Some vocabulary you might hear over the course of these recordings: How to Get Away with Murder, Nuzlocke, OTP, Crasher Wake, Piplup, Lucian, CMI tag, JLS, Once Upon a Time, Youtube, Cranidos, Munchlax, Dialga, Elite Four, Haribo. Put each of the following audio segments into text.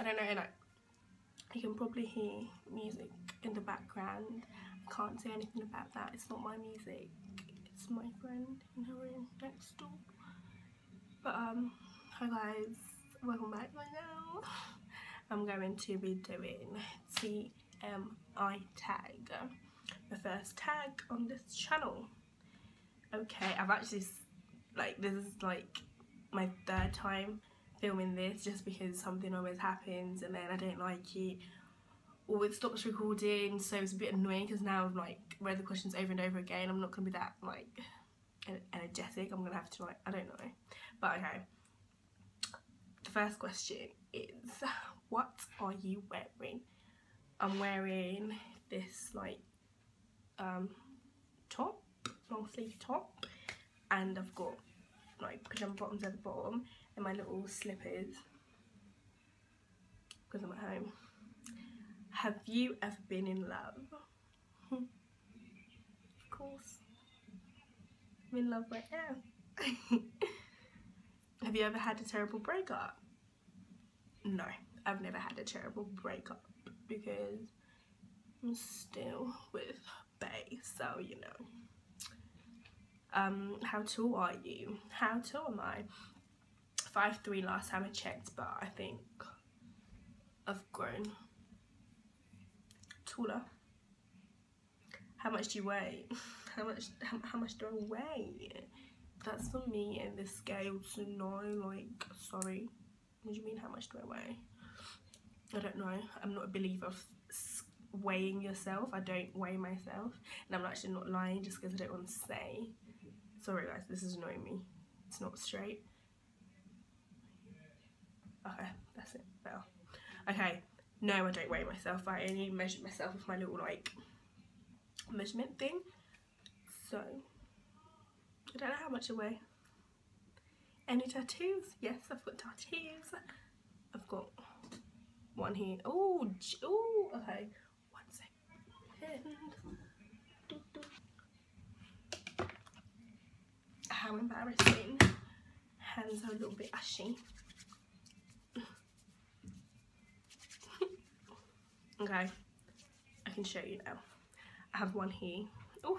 I don't know, like you can probably hear music in the background. I can't say anything about that, it's not my music, it's my friend in her room next door. But hi guys, welcome back right now. I'm going to be doing CMI tag, the first tag on this channel. Okay, I've actually, like, this is like my third time filming this just because something always happens and then I don't like it or it stops recording, so it's a bit annoying because now I've like read the questions over and over again. I'm not gonna be that like energetic, I'm gonna have to like, I don't know, but okay. The first question is, what are you wearing? I'm wearing this like top, long sleeve top, and I've got like pajama bottoms at the bottom and my little slippers because I'm at home. Have you ever been in love? Of course, I'm in love right now. Have you ever had a terrible breakup? No, I've never had a terrible breakup because I'm still with Bae, so you know. How tall are you? How tall am I? 5'3" last time I checked, but I think I've grown taller. How much do you weigh? How much do I weigh? That's for me and the scale to know, like, sorry. What do you mean, how much do I weigh? I don't know. I'm not a believer of weighing yourself. I don't weigh myself, and I'm actually not lying just because I don't want to say. Sorry guys, this is annoying me. It's not straight. Okay, that's it. Well, okay. No, I don't weigh myself. I only measure myself with my little like measurement thing. So I don't know how much I weigh. Any tattoos? Yes, I've got tattoos. I've got one here. Oh, oh, okay. One second. How embarrassing. Hands are a little bit ashy. Okay, I can show you now. I have one here. Oh,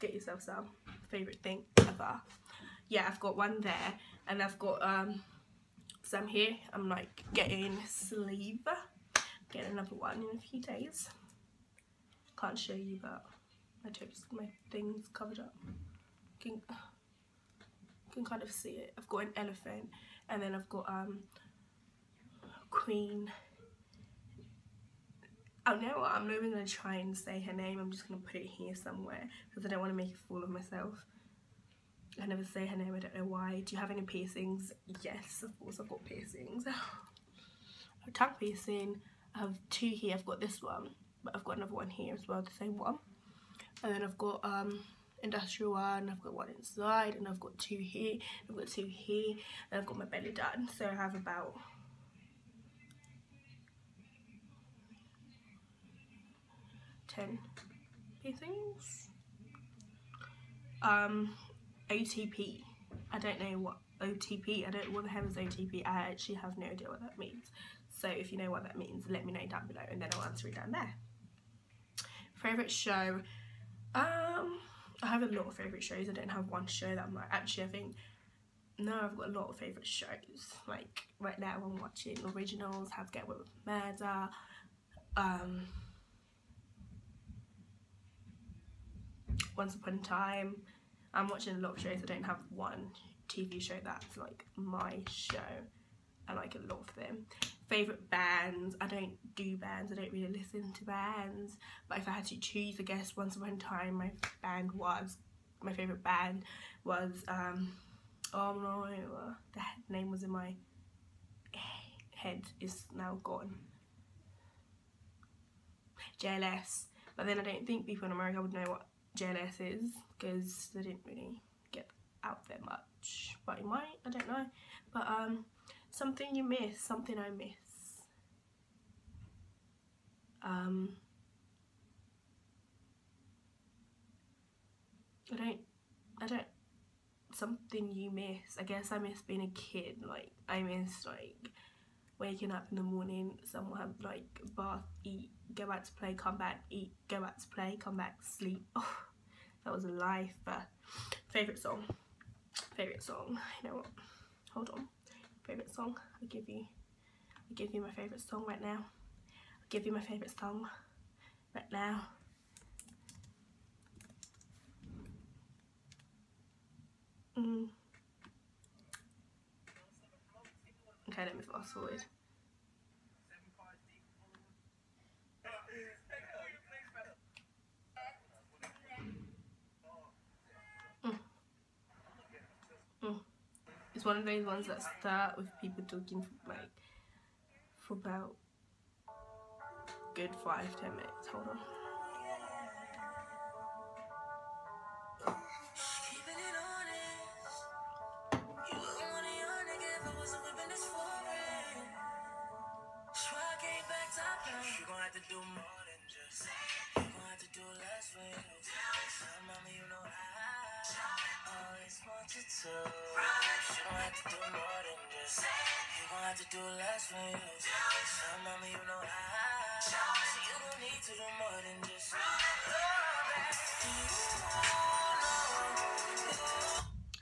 get yourself some. Favorite thing ever. Yeah, I've got one there, and I've got some here. I'm like getting a sleeve. Get another one in a few days. Can't show you, but my thing's covered up. You can kind of see it. I've got an elephant, and then I've got Queen. Oh, you know what? I'm not even going to try and say her name. I'm just going to put it here somewhere because I don't want to make a fool of myself. I never say her name. I don't know why. Do you have any piercings? Yes, of course I've got piercings. A tongue piercing. I have two here. I've got this one, but I've got another one here as well, the same one. And then I've got industrial one. I've got one inside, and I've got two here. I've got two here, and I've got my belly done. So I have about 10 piercings. OTP. I don't know what OTP. I don't know what the hell is OTP. I actually have no idea what that means. So if you know what that means, let me know down below, and then I'll answer it down there. Favorite show. I have a lot of favorite shows. I don't have one show that I'm like, actually, I think. No, I've got a lot of favorite shows. Like right now, I'm watching originals. How to Get Away with Murder. Once Upon a Time. I'm watching a lot of shows. I don't have one TV show that's like my show. I like a lot of them. Favourite bands. I don't do bands. I don't really listen to bands. But if I had to choose, I guess Once Upon a Time, my favourite band was, oh no, the name was in my head, is now gone. JLS. But then I don't think people in America would know what JLS is because they didn't really get out there much, but you might, I don't know. But something you miss, something I miss. I don't something you miss. I guess I miss being a kid. Like, I miss like waking up in the morning, someone have like bath, eat, go back to play, come back, eat, go back to play, come back, sleep. Oh, that was a life. But favourite song, you know what, hold on, favourite song, I'll give you my favourite song right now. I'll give you my favourite song right now. Okay, let me fast forward. It's one of those ones that start with people talking for about a good 5-10 minutes. Hold on.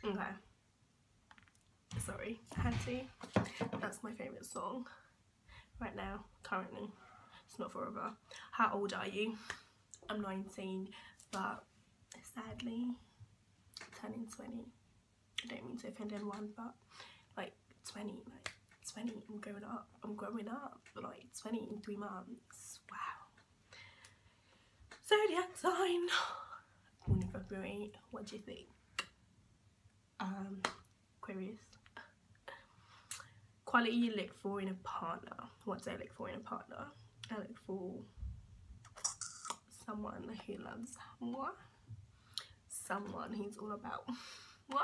Okay. Sorry, Hattie. That's my favourite song right now, currently. It's not forever. How old are you? I'm 19, but sadly turning 20. I don't mean to offend anyone, but like 20, I'm growing up. But like 20 in 3 months. Wow. Zodiac sign. Born in February. What do you think? Aquarius. Quality you look for in a partner. What do I look for in a partner? I look for someone who loves moi. Someone who's all about moi.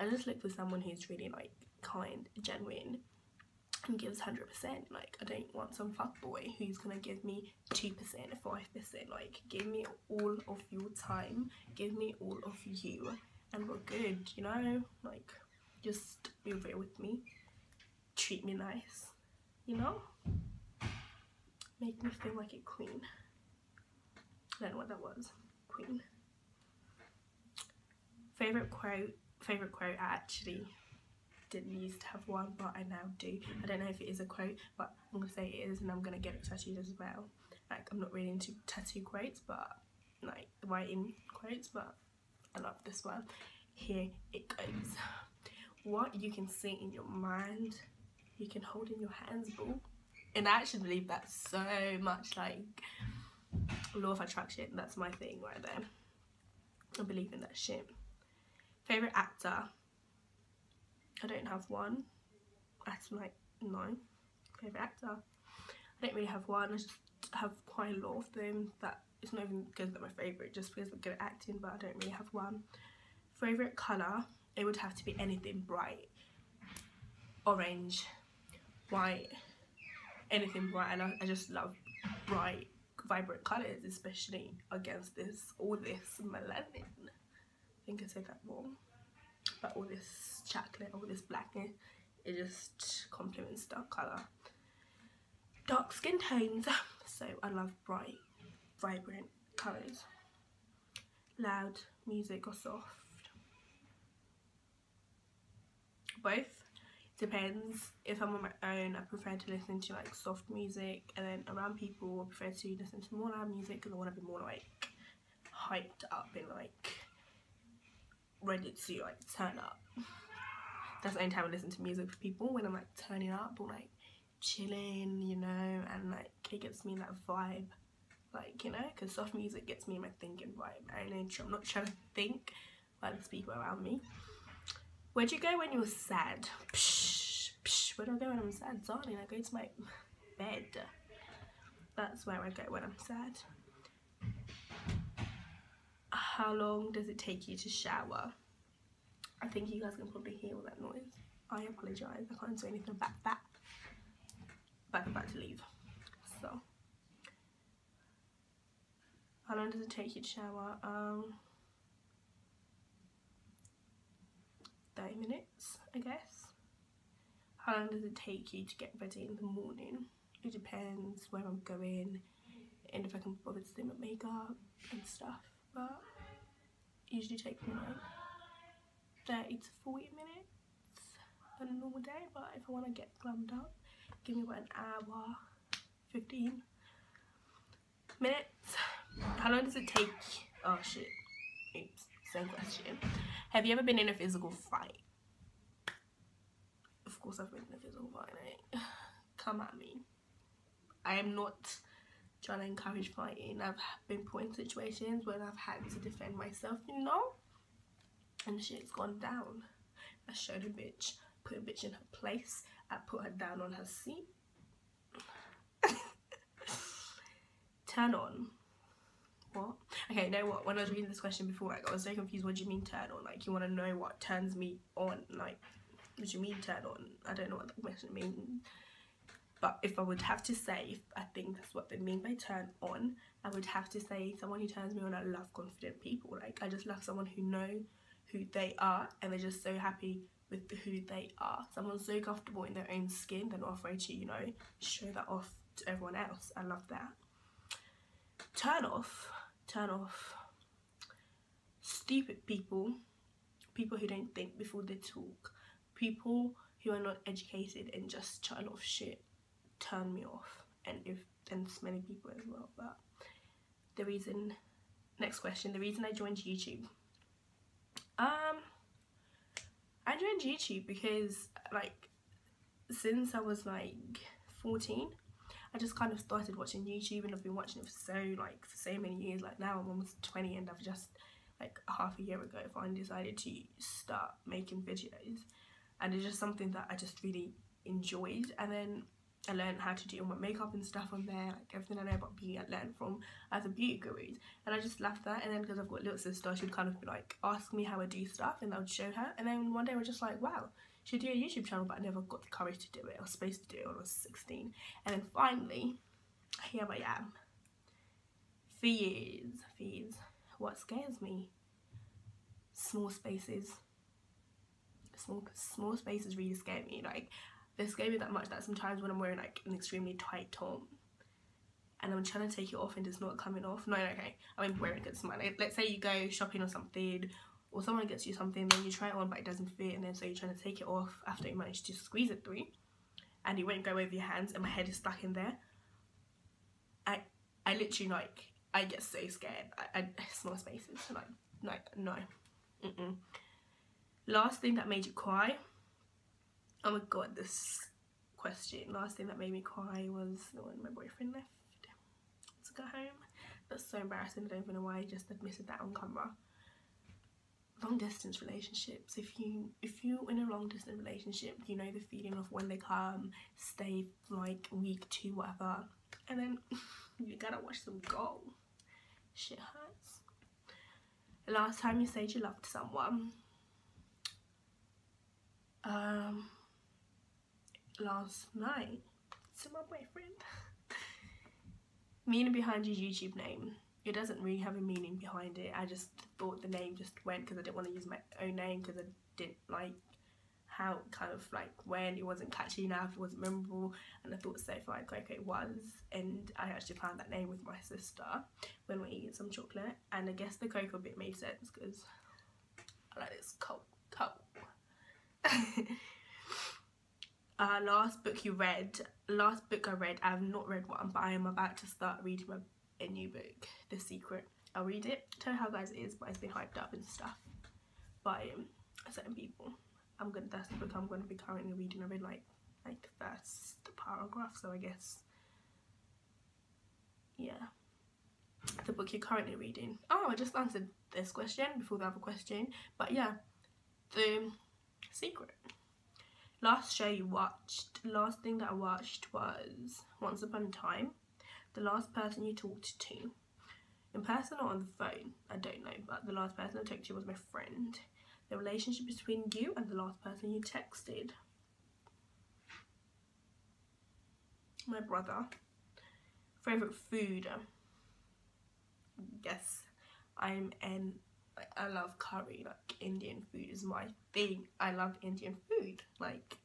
I just look for someone who's really like kind, genuine, and gives 100%. Like, I don't want some fuckboy who's gonna give me 2%, 5%. Like, give me all of your time, give me all of you, and we're good. You know, like, just be real with me, treat me nice. You know, make me feel like a queen. I don't know what that was. Queen. Favorite quote. I actually didn't used to have one, but I now do. I don't know if it is a quote, but I'm gonna say it is, and I'm gonna get it tattooed as well. Like, I'm not really into tattoo quotes, but like writing quotes, but I love this one. Here it goes. What you can see in your mind, you can hold in your hands, boo. And I actually believe that so much. Like, law of attraction, that's my thing right there. I believe in that shit. Favorite actor, I don't have one. That's like, no favorite actor, I don't really have one. I just have quite a lot of them. That it's not even because they're my favorite, just because I'm good at acting, but I don't really have one. Favorite color, it would have to be anything bright. Orange, white, anything bright. And I just love bright, vibrant colors, especially against all this melanin. I think I said that wrong, but all this chocolate, all this blackness, it just complements dark colour. Dark skin tones, so I love bright, vibrant colours. Loud music or soft? Both, depends. If I'm on my own, I prefer to listen to like soft music, and then around people I prefer to listen to more loud music, because I want to be more like hyped up and like ready to like turn up. That's the only time I listen to music for people, when I'm like turning up or like chilling, you know, and like it gets me that vibe, like, you know, because soft music gets me in my thinking vibe. I'm not trying to think by the people around me. Where'd you go when you were sad? Psh, psh, where do I go when I'm sad? Darling, I go to my bed. That's where I go when I'm sad. How long does it take you to shower? I think you guys can probably hear all that noise. I apologise, I can't do anything about that. But I'm about to leave. So, how long does it take you to shower? 30 minutes, I guess. How long does it take you to get ready in the morning? It depends where I'm going and if I can bother to do my makeup and stuff, but it usually takes me like 30 to 40 minutes on a normal day. But if I want to get glammed up, give me about an hour, 15 minutes. How long does it take? Oh shit, oops, same question. Have you ever been in a physical fight? Of course I've been in a physical fight, mate. Come at me. I am not trying to encourage fighting. I've been put in situations where I've had to defend myself, you know? And shit's gone down. I showed a bitch, put a bitch in her place. I put her down on her seat. Turn on. What? Okay, you know what? When I was reading this question before, like, I was so confused. What do you mean turn on? Like, you want to know what turns me on? Like, what do you mean turn on? I don't know what that question means. But if I would have to say, if I think that's what they mean by turn on, I would have to say someone who turns me on. I love confident people. Like, I just love someone who knows who they are and they're just so happy with who they are. Someone's so comfortable in their own skin, they're not afraid to, you know, show that off to everyone else. I love that. Turn off. Turn off stupid people, people who don't think before they talk, people who are not educated and just chat a lot of shit. Turn me off, and so many people as well. But the reason, next question, the reason I joined YouTube. I joined YouTube because, like, since I was like 14, I just kind of started watching YouTube, and I've been watching it for so many years. Like, now I'm almost 20 and I've just, like, half a year ago finally decided to start making videos, and it's just something that I just really enjoyed. And then I learned how to do all my makeup and stuff on there, like everything I know about beauty I learned from other beauty gurus, and I just loved that. And then because I've got little sister, she'd kind of be like, ask me how I do stuff, and I would show her. And then one day I was just like, wow, should do a YouTube channel, but I never got the courage to do it. I was supposed to do it when I was 16, and then finally here I am. For years. What scares me? Small spaces. Small spaces really scare me. Like, they scare me that much that sometimes when I'm wearing like an extremely tight top and I'm trying to take it off and it's not coming off. No, okay, I won't wear it against someone. Let's say you go shopping or something, or someone gets you something, then you try it on but it doesn't fit, and then so you're trying to take it off after you manage to squeeze it through and it won't go over your hands, and my head is stuck in there. I literally, like, I get so scared. I small spaces, like no. Last thing that made you cry. Oh my god, this question. Last thing that made me cry was when my boyfriend left to go home. That's so embarrassing, I don't even know why I just admitted that on camera. Long distance relationships, if you're in a long distance relationship, you know the feeling of when they come, stay like week two, whatever, and then you gotta watch them go. Shit hurts. Last time you said you loved someone. Last night to my boyfriend. Meaning behind your YouTube name. It doesn't really have a meaning behind it. I just thought the name just went because I didn't want to use my own name, because I didn't like how kind of like when it wasn't catchy enough, it wasn't memorable, and I thought so far okay it was. And I actually found that name with my sister when we were eating some chocolate, and I guess the cocoa bit made sense because I like this cold. Last book you read. Last book I read, I have not read one, but I am about to start reading a new book, The Secret. I'll read it, tell you how guys it is, but it's been hyped up and stuff by certain people. That's the book I'm going to be currently reading. I read like the first paragraph, so I guess, yeah. The book you're currently reading. Oh, I just answered this question before the other question, but yeah, The Secret. Last show you watched. Last thing that I watched was Once Upon a Time. The last person you talked to, in person or on the phone, I don't know, but the last person I talked to was my friend. The relationship between you and the last person you texted. My brother. Favourite food. Yes, I'm an Like, I love curry, like Indian food is my thing. I love Indian food, like,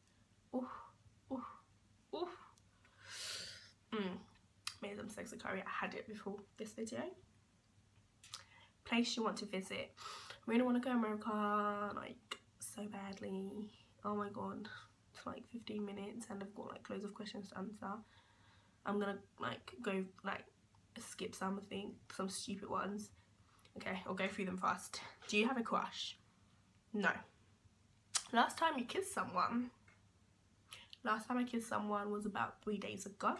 made some sexy curry. I had it before this video. Place you want to visit. Really want to go to America, like, so badly. Oh my god, it's like 15 minutes and I've got like loads of questions to answer. I'm gonna like go like skip some stupid ones. Okay, I'll go through them fast. Do you have a crush? No. Last time you kissed someone. Last time I kissed someone was about 3 days ago.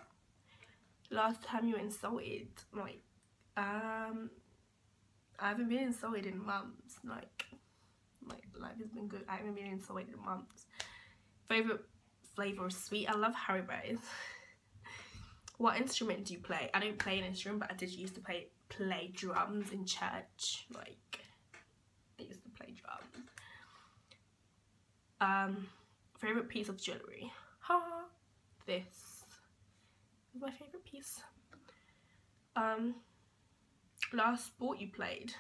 Last time you were insulted, like, I haven't been insulted in months. Like, my life has been good. I haven't been insulted in months. Favorite flavor of sweet? I love Haribos. What instrument do you play? I don't play an instrument, but I did used to play drums in church. Like, I used to play drums. Favorite piece of jewelry? Ha! This is my favorite piece. Last sport you played?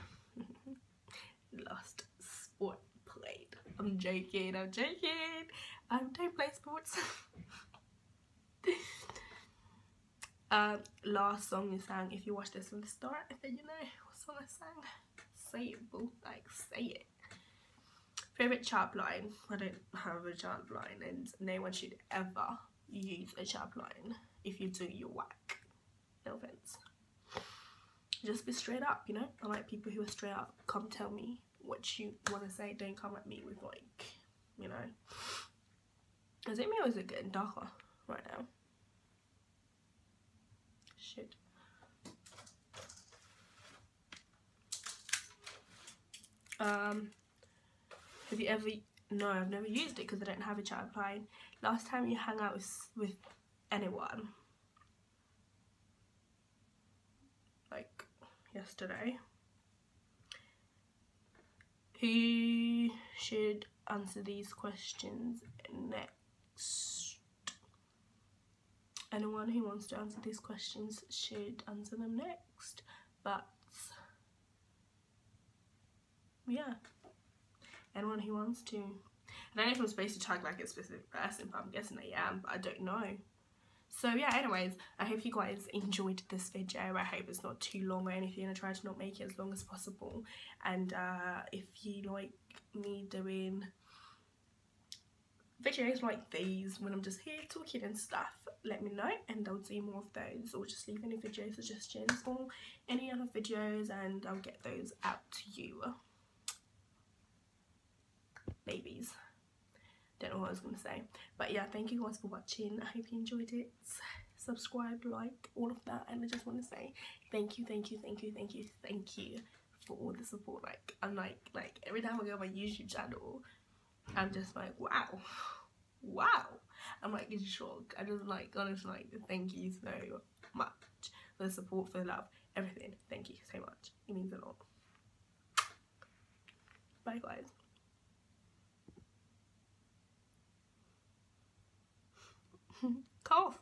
Last sport played. I'm joking. I'm joking. I don't play sports. Last song you sang. If you watch this from the start, then you know what song I sang. Say it, boo. Like, say it. Favorite chart line. I don't have a chart line, and no one should ever use a chart line. If you do, you're whack. No offense. Just be straight up, you know? I like people who are straight up. Come tell me what you want to say. Don't come at me with, like, you know. I think my eyes are getting darker right now. Shit. Have you ever... No, I've never used it because I don't have a chat line. Last time you hung out with anyone? Like, yesterday. Who should answer these questions next? Anyone who wants to answer these questions should answer them next. But, yeah. Anyone who wants to. I don't know if I'm supposed to tag like a specific person, but I'm guessing I am, but I don't know. So yeah, anyways, I hope you guys enjoyed this video. I hope it's not too long or anything. I try to not make it as long as possible. And if you like me doing videos like these when I'm just here talking and stuff, let me know and I'll do more of those, or just leave any video suggestions or any other videos and I'll get those out to you. Babies. Don't know what I was going to say. But yeah, thank you guys for watching. I hope you enjoyed it. Subscribe, like, all of that. And I just want to say thank you, thank you, thank you, thank you, thank you for all the support. Like, I'm like every time I go on my YouTube channel, I'm just like, wow, wow. I'm like in shock. I just like, honestly, like, thank you so much for the support, for the love, everything. Thank you so much. It means a lot. Bye, guys. Cough.